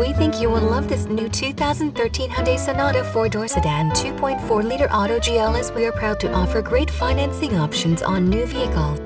We think you will love this new 2013 Hyundai Sonata 4-door sedan 2.4-liter auto GLS. We are proud to offer great financing options on new vehicles.